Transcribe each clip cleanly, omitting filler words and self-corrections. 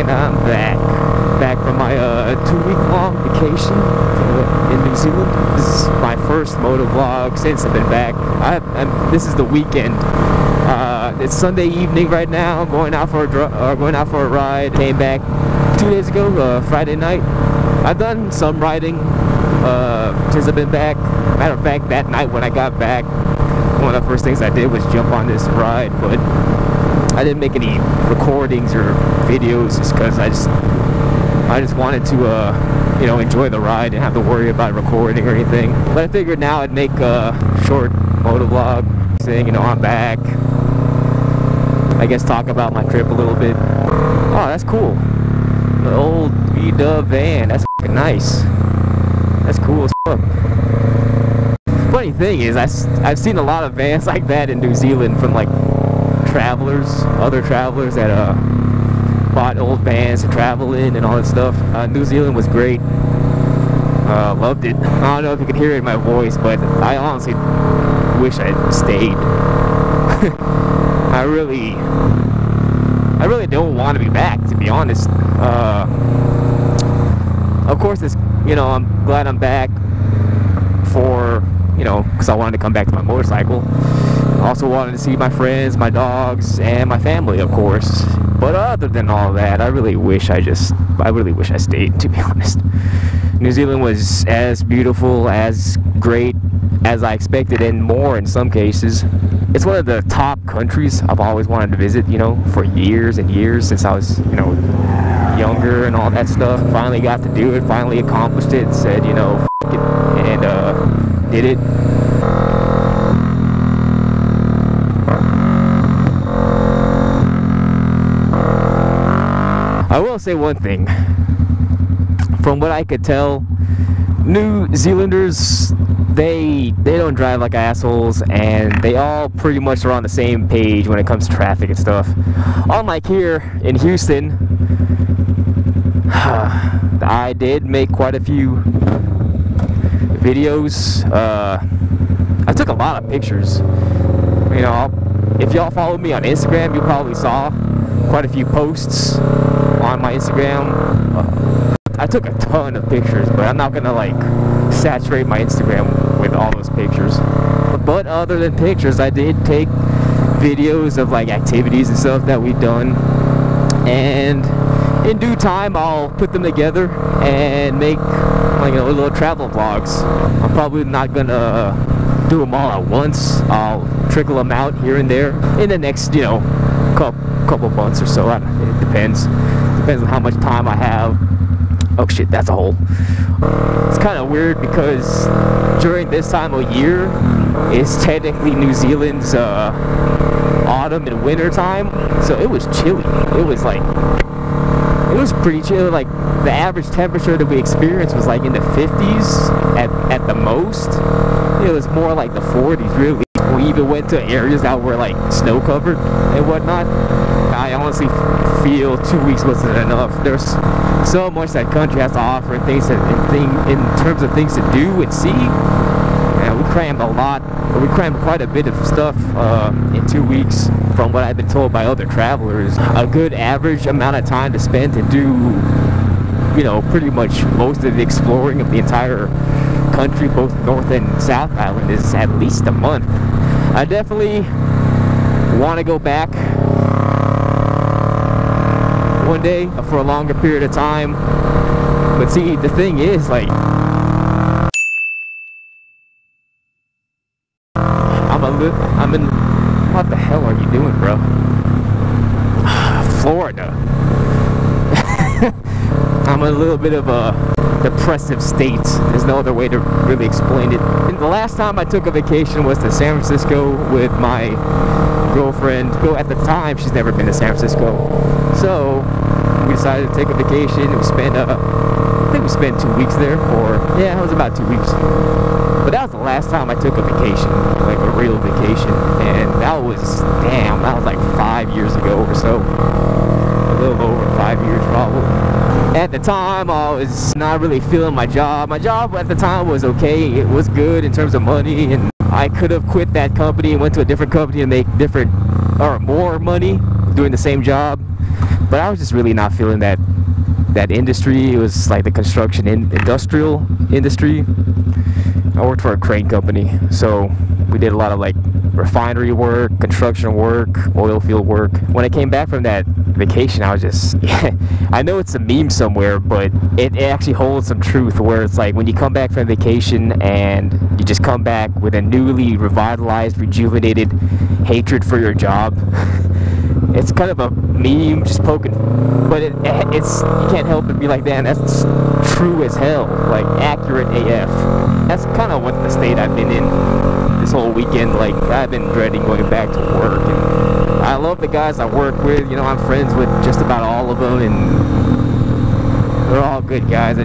And I'm back from my 2-week-long vacation in New Zealand. This is my first motovlog since I've been back. This is the weekend. It's Sunday evening right now. I'm going out for a ride. Came back 2 days ago, Friday night. I've done some riding since I've been back. Matter of fact, that night when I got back, one of the first things I did was jump on this ride, but I didn't make any recordings or videos just because I just wanted to you know, enjoy the ride and have to worry about recording or anything. But I figured now I'd make a short motovlog saying, you know, I'm back. I guess talk about my trip a little bit. Oh, that's cool. The old V-Dub van. That's f***ing nice. That's cool as fuck. Funny thing is, I've seen a lot of vans like that in New Zealand from like other travelers that bought old vans to travel in and all that stuff. New Zealand was great. Loved it. I don't know if you can hear it in my voice, but I honestly wish I had stayed. I really don't want to be back, to be honest. Of course, it's, you know, I'm glad I'm back for, you know, because I wanted to come back to my motorcycle. Also wanted to see my friends, my dogs, and my family, of course. But other than all that, I really wish I stayed, to be honest. New Zealand was as beautiful, as great as I expected, and more in some cases. It's one of the top countries I've always wanted to visit, you know, for years and years, since I was, you know, younger and all that stuff. Finally got to do it, finally accomplished it, said, you know, f*** it, and did it. I will say one thing. From what I could tell, New Zealanders, they don't drive like assholes, and they all pretty much are on the same page when it comes to traffic and stuff. Unlike here in Houston, I did make quite a few videos. I took a lot of pictures. You know, if y'all follow me on Instagram, you probably saw quite a few posts on my Instagram. I took a ton of pictures, but I'm not gonna like saturate my Instagram with all those pictures. But other than pictures, I did take videos of like activities and stuff that we've done, and in due time I'll put them together and make like, you know, little travel vlogs. I'm probably not gonna do them all at once. I'll trickle them out here and there in the next, you know, couple months or so. It depends on how much time I have. Oh shit, that's a hole. It's kind of weird because during this time of year it's technically New Zealand's autumn and winter time, so it was chilly. It was pretty chilly. Like the average temperature that we experienced was like in the 50s at the most. It was more like the 40s really. We even went to areas that were like snow covered and whatnot. I honestly feel 2 weeks wasn't enough. There's so much that country has to offer and in terms of things to do and see. And we crammed quite a bit of stuff in 2 weeks, from what I've been told by other travelers. A good average amount of time to spend to do, you know, pretty much most of the exploring of the entire country, both North and South Island, is at least a month. I definitely want to go back one day for a longer period of time, but see, the thing is, like, I'm in, what the hell are you doing, bro? Florida. I'm in a little bit of a depressive state. There's no other way to really explain it. And the last time I took a vacation was to San Francisco with my girlfriend. At the time, she's never been to San Francisco, so we decided to take a vacation, and we spent I think we spent 2 weeks there, or yeah, it was about 2 weeks. But that was the last time I took a vacation, like a real vacation, and that was, damn, that was like 5 years ago or so, a little over 5 years probably. At the time, I was not really feeling my job. My job at the time was okay. It was good in terms of money, and I could have quit that company and went to a different company to make different or more money doing the same job. But I was just really not feeling that industry. It was like the construction industrial industry. I worked for a crane company, so we did a lot of like refinery work, construction work, oil field work. When I came back from that vacation, I was just, I know it's a meme somewhere, but it actually holds some truth, where it's like when you come back from vacation and you just come back with a newly revitalized, rejuvenated hatred for your job. It's kind of a meme, just poking, but it's you can't help but be like, man, that's true as hell, like accurate AF. That's kind of what the state I've been in this whole weekend. Like, I've been dreading going back to work. And I love the guys I work with, you know, I'm friends with just about all of them, and they're all good guys. I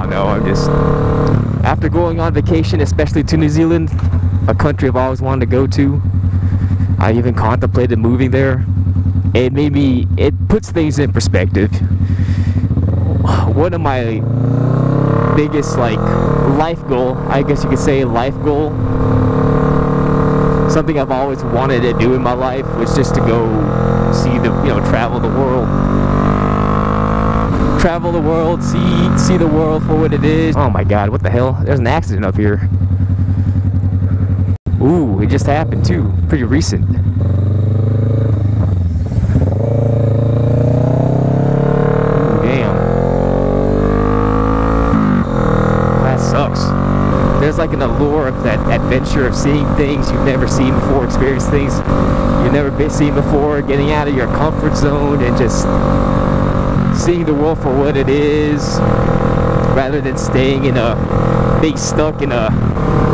don't know, I'm just, after going on vacation, especially to New Zealand, a country I've always wanted to go to, I even contemplated moving there. It made me, it puts things in perspective. One of my biggest, like, life goal, I guess you could say life goal, something I've always wanted to do in my life, was just to go see the, you know, travel the world. Travel the world, see the world for what it is. Oh my God, what the hell? There's an accident up here. Ooh, it just happened too, pretty recent. Ooh, damn. That sucks. There's like an allure of that adventure of seeing things you've never seen before, experience things you've never been seen before, getting out of your comfort zone and just seeing the world for what it is, rather than staying in a, being stuck in a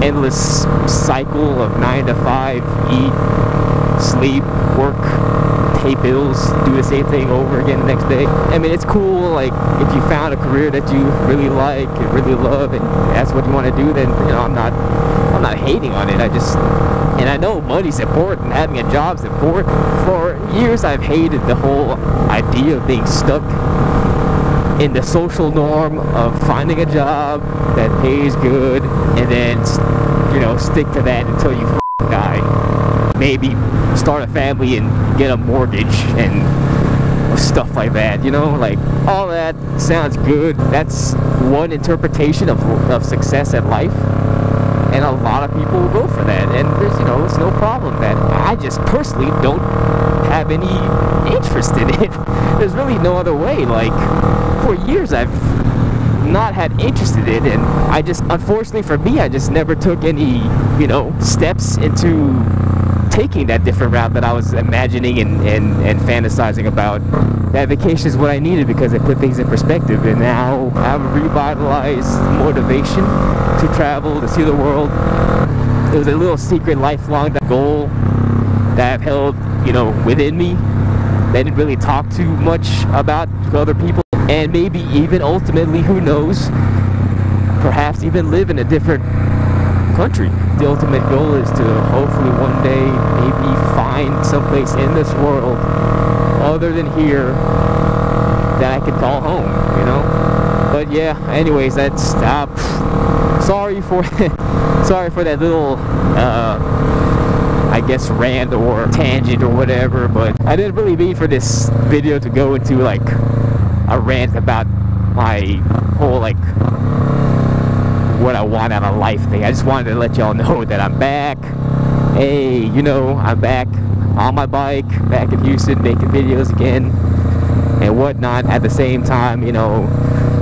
endless cycle of 9 to 5, eat, sleep, work, pay bills, do the same thing over again the next day. I mean, it's cool, like, if you found a career that you really like and really love and that's what you want to do, then, you know, I'm not hating on it. And I know money's important, having a job's important. For years I've hated the whole idea of being stuck in the social norm of finding a job that pays good and then, you know, stick to that until you f***ing die. Maybe start a family and get a mortgage and stuff like that, you know? Like, all that sounds good. That's one interpretation of success at life. And a lot of people will go for that. And there's, you know, it's no problem that I just personally don't have any interest in it. There's really no other way. Like, for years I've not had interest in it, and I just, unfortunately for me, I just never took any, you know, steps into taking that different route that I was imagining and fantasizing about. That vacation is what I needed, because it put things in perspective, and now I have revitalized motivation to travel, to see the world. It was a little secret lifelong goal that I've held, you know, within me, that I didn't really talk too much about to other people. And maybe even ultimately, who knows, perhaps even live in a different country. The ultimate goal is to hopefully one day maybe find someplace in this world other than here that I can call home, you know? But yeah, anyways, that's, sorry for that little, I guess, rant or tangent or whatever, but I didn't really mean for this video to go into like a rant about my whole, like, what I want out of life thing. I just wanted to let y'all know that I'm back. Hey, you know, I'm back on my bike, back in Houston, making videos again and whatnot. At the same time, you know,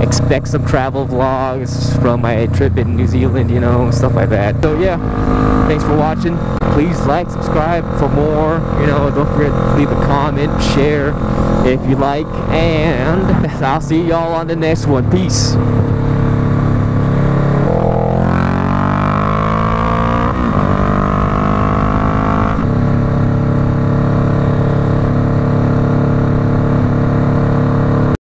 expect some travel vlogs from my trip in New Zealand, you know, stuff like that. So yeah, thanks for watching. Please like, subscribe for more, you know, don't forget to leave a comment, share if you like, and I'll see y'all on the next one. Peace.